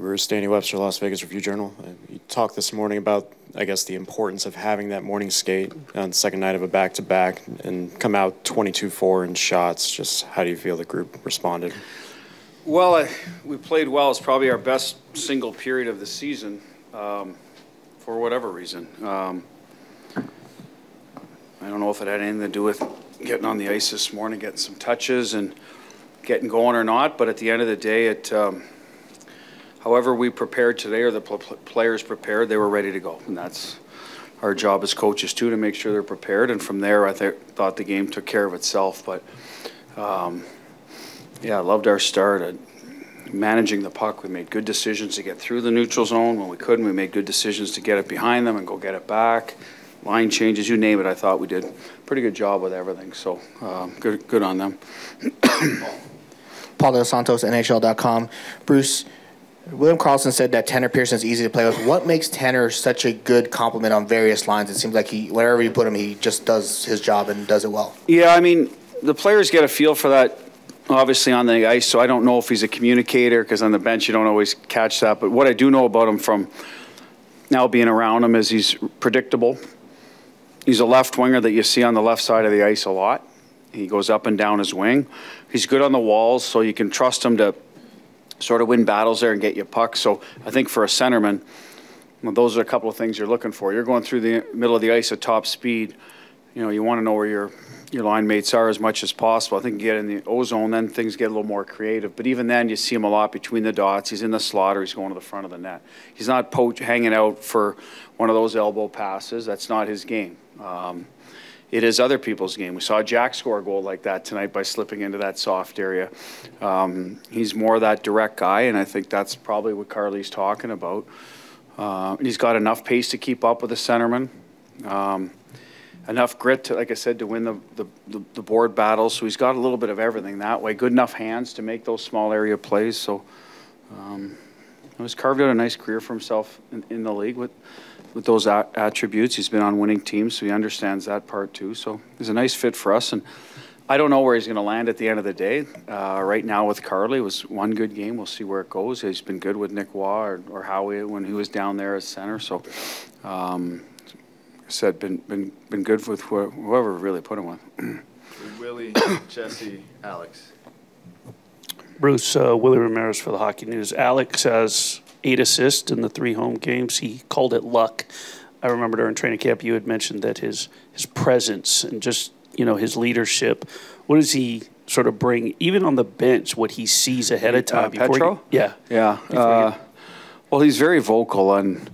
We're Danny Webster, Las Vegas Review-Journal. You talked this morning about, I guess, the importance of having that morning skate on the second night of a back-to-back and come out 22-4 in shots. Just how do you feel the group responded? Well, we played well. It's probably our best single period of the season for whatever reason. I don't know if it had anything to do with getting on the ice this morning, getting some touches and getting going or not, but at the end of the day, it... however we prepared today or the players prepared, they were ready to go. And that's our job as coaches, too, to make sure they're prepared. And from there, I thought the game took care of itself. But, yeah, I loved our start at managing the puck. We made good decisions to get through the neutral zone. When we couldn't, we made good decisions to get it behind them and go get it back. Line changes, you name it, I thought we did a pretty good job with everything. So good on them. Paul DeSantos, NHL.com. Bruce, William Karlsson said that Tanner Pearson is easy to play with. What makes Tanner such a good complement on various lines? It seems like he, wherever you put him, he just does his job and does it well. Yeah, I mean, the players get a feel for that, obviously, on the ice, so I don't know if he's a communicator because on the bench you don't always catch that. But what I do know about him from now being around him is he's predictable. He's a left winger that you see on the left side of the ice a lot. He goes up and down his wing. He's good on the walls, so you can trust him to sort of win battles there and get you pucks. So I think for a centerman, well, those are a couple of things you're looking for. You're going through the middle of the ice at top speed. You know, you want to know where your line mates are as much as possible. I think you get in the O-zone, then things get a little more creative. But even then, you see him a lot between the dots. He's in the slot or he's going to the front of the net. He's not hanging out for one of those elbow passes. That's not his game. It is other people's game. We saw Jack score a goal like that tonight by slipping into that soft area. He's more that direct guy, and I think that's probably what Carly's talking about. He's got enough pace to keep up with the centerman, enough grit, to, like I said, to win the board battles. So he's got a little bit of everything that way. Good enough hands to make those small area plays. So he's carved out a nice career for himself in the league with those attributes. He's been on winning teams, so he understands that part too. So he's a nice fit for us, and I don't know where he's going to land at the end of the day. Right now with Carly, it was one good game. We'll see where it goes. He's been good with Nick Waugh or Howie when he was down there as center. So I said, been good with whoever really put him with. Willie, Jesse, Alex. Bruce, Willie Ramirez for the Hockey News. Alex has 8 assists in the 3 home games. He called it luck. I remember during training camp you had mentioned that his presence and just, you know, his leadership. What does he sort of bring, even on the bench, what he sees ahead of time? Petro? Yeah. Yeah. Well, he's very vocal, and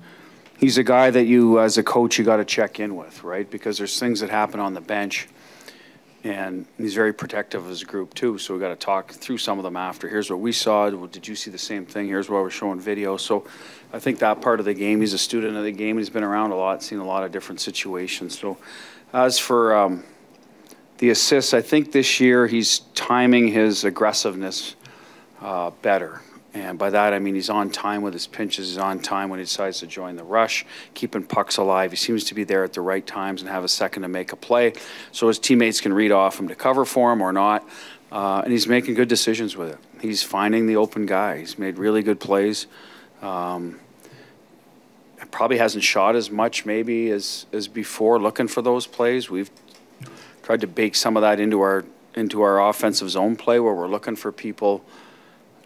he's a guy that you, as a coach, you got to check in with, right? Because there's things that happen on the bench, and he's very protective of his group too, so we got to talk through some of them after. Here's what we saw. Did you see the same thing? Here's why we're showing video. So I think that part of the game, he's a student of the game. He's been around a lot, seen a lot of different situations. So as for the assists, I think this year he's timing his aggressiveness better. And by that, I mean he's on time with his pinches. He's on time when he decides to join the rush, keeping pucks alive. He seems to be there at the right times and have a second to make a play so his teammates can read off him to cover for him or not. And he's making good decisions with it. He's finding the open guy. He's made really good plays. Probably hasn't shot as much maybe as before looking for those plays. We've tried to bake some of that into our offensive zone play where we're looking for people,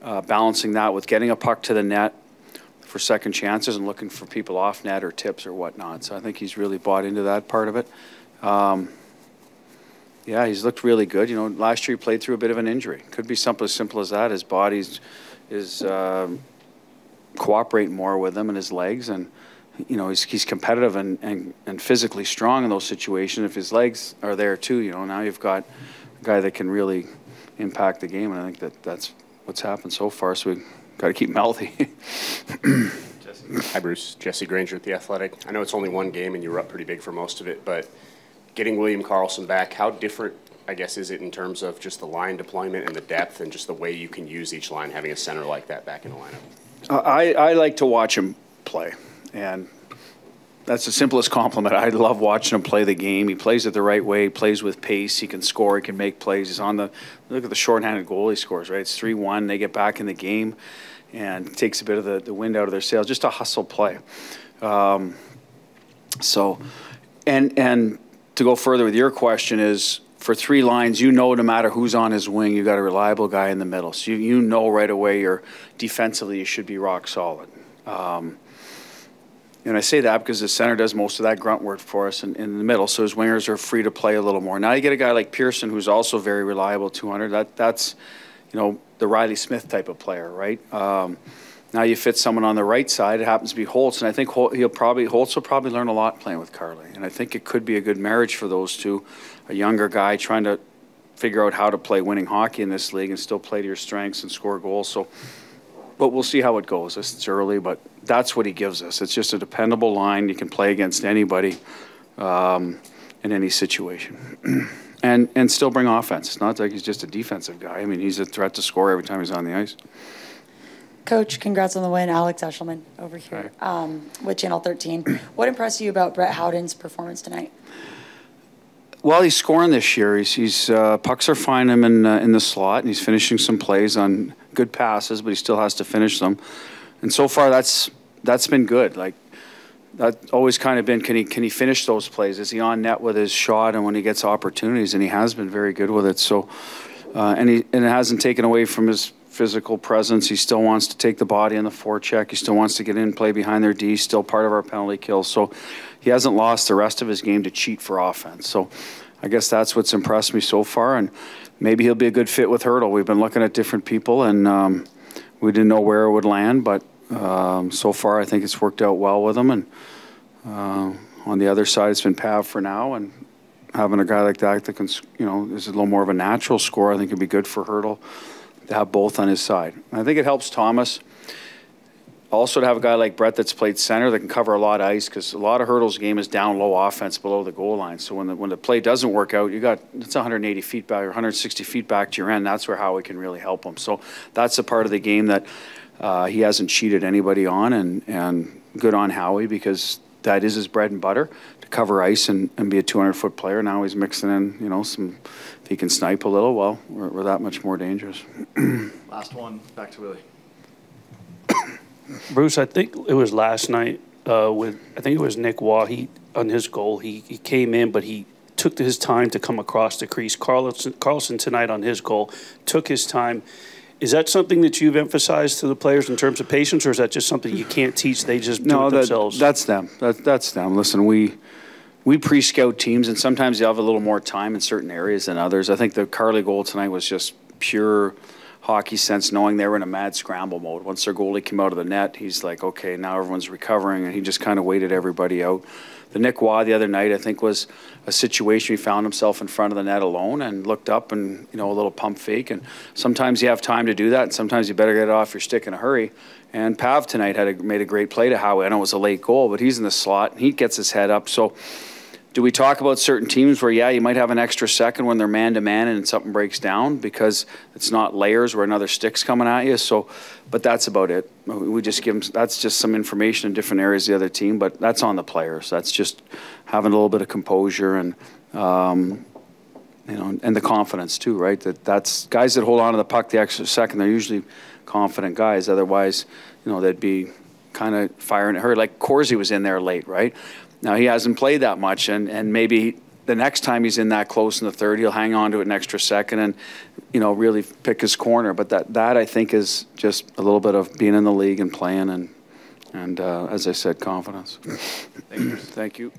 balancing that with getting a puck to the net for second chances and looking for people off net or tips or whatnot. So I think he's really bought into that part of it. Yeah, he's looked really good. You know, last year he played through a bit of an injury. Could be something as simple as that. His body is cooperating more with him and his legs. And, you know, he's competitive and physically strong in those situations. If his legs are there too, you know, now you've got a guy that can really impact the game. And I think that's what's happened so far, so we've got to keep him healthy. Hi, Bruce. Jesse Granger at The Athletic. I know it's only one game and you were up pretty big for most of it, but getting William Karlsson back, how different, I guess, is it in terms of just the line deployment and the depth and just the way you can use each line, having a center like that back in the lineup? I like to watch him play, and that's the simplest compliment. I love watching him play the game. He plays it the right way. He plays with pace. He can score. He can make plays. He's on the – look at the shorthanded goal he scores, right? It's 3-1. They get back in the game. and takes a bit of the wind out of their sails. Just a hustle play. And to go further with your question is, for three lines, you know, no matter who's on his wing, you've got a reliable guy in the middle. So you know right away you're defensively, you should be rock solid. And I say that because the center does most of that grunt work for us in the middle, so his wingers are free to play a little more. Now you get a guy like Pearson, who's also very reliable, 200. That's, you know, the Riley Smith type of player, right? Now you fit someone on the right side. It happens to be Holtz, and I think Holtz will probably learn a lot playing with Carly, and I think it could be a good marriage for those two. A younger guy trying to figure out how to play winning hockey in this league and still play to your strengths and score goals. So, but we'll see how it goes. It's early, but that's what he gives us. It's just a dependable line. You can play against anybody in any situation, and still bring offense. It's not like he's just a defensive guy. I mean, he's a threat to score every time he's on the ice. Coach, congrats on the win. Alex Eshelman over here with Channel 13. What impressed you about Brett Howden's performance tonight? Well, he's scoring this year. He's pucks are finding him in the slot, and he's finishing some plays on good passes, but he still has to finish them. And so far, that's been good. Like that's always kind of been, can he finish those plays? Is he on net with his shot? And when he gets opportunities, and he has been very good with it. So, and it hasn't taken away from his physical presence. He still wants to take the body on the forecheck. He still wants to get in and play behind their D. He's still part of our penalty kill. So he hasn't lost the rest of his game to cheat for offense. So I guess that's what's impressed me so far. And maybe he'll be a good fit with Hurdle. We've been looking at different people, and we didn't know where it would land. But so far, I think it's worked out well with him. And on the other side, it's been Pav for now. And having a guy like that that can, you know, is a little more of a natural scorer, I think it'd be good for Hurdle to have both on his side. And I think it helps Thomas also to have a guy like Brett that's played center that can cover a lot of ice, because a lot of Hurdle's game is down low offense below the goal line. So when the play doesn't work out, you got, it's 180 feet back or 160 feet back to your end. That's where Howie can really help him. So that's a part of the game that he hasn't cheated anybody on, and good on Howie, because that is his bread and butter, to cover ice and be a 200-foot player. Now he's mixing in, you know, some, if he can snipe a little, well, we're that much more dangerous. Last one, back to Willie. Bruce, I think it was last night with, I think it was Nick Waugh, on his goal, he came in, but he took his time to come across the crease. Karlsson tonight on his goal took his time. Is that something that you've emphasized to the players in terms of patience, or is that just something you can't teach? They just do it themselves? No, that's them. That's them. Listen, we pre-scout teams, and sometimes they have a little more time in certain areas than others. I think the Carly goal tonight was just pure hockey sense, knowing they were in a mad scramble mode. Once their goalie came out of the net, he's like, okay, now everyone's recovering, and he just kind of waited everybody out. The Nick Waugh the other night, I think, was a situation he found himself in front of the net alone and looked up and, you know, a little pump fake. And sometimes you have time to do that, and sometimes you better get it off your stick in a hurry. And Pav tonight made a great play to Howie. I know it was a late goal, but he's in the slot, and he gets his head up. So do we talk about certain teams where, yeah, you might have an extra second when they're man-to-man and something breaks down because it's not layers where another stick's coming at you? So, but that's about it. We just give them, that's just some information in different areas of the other team, but that's on the players. That's just having a little bit of composure and, you know, and the confidence too, right? That's guys that hold on to the puck the extra second, they're usually confident guys. Otherwise, you know, they'd be kind of firing at her. Like Corsi was in there late, right? Now he hasn't played that much, and maybe the next time he's in that close in the third, he'll hang on to it an extra second and, you know, really pick his corner. But that I think is just a little bit of being in the league and playing and as I said, confidence. Thank you. Thank you.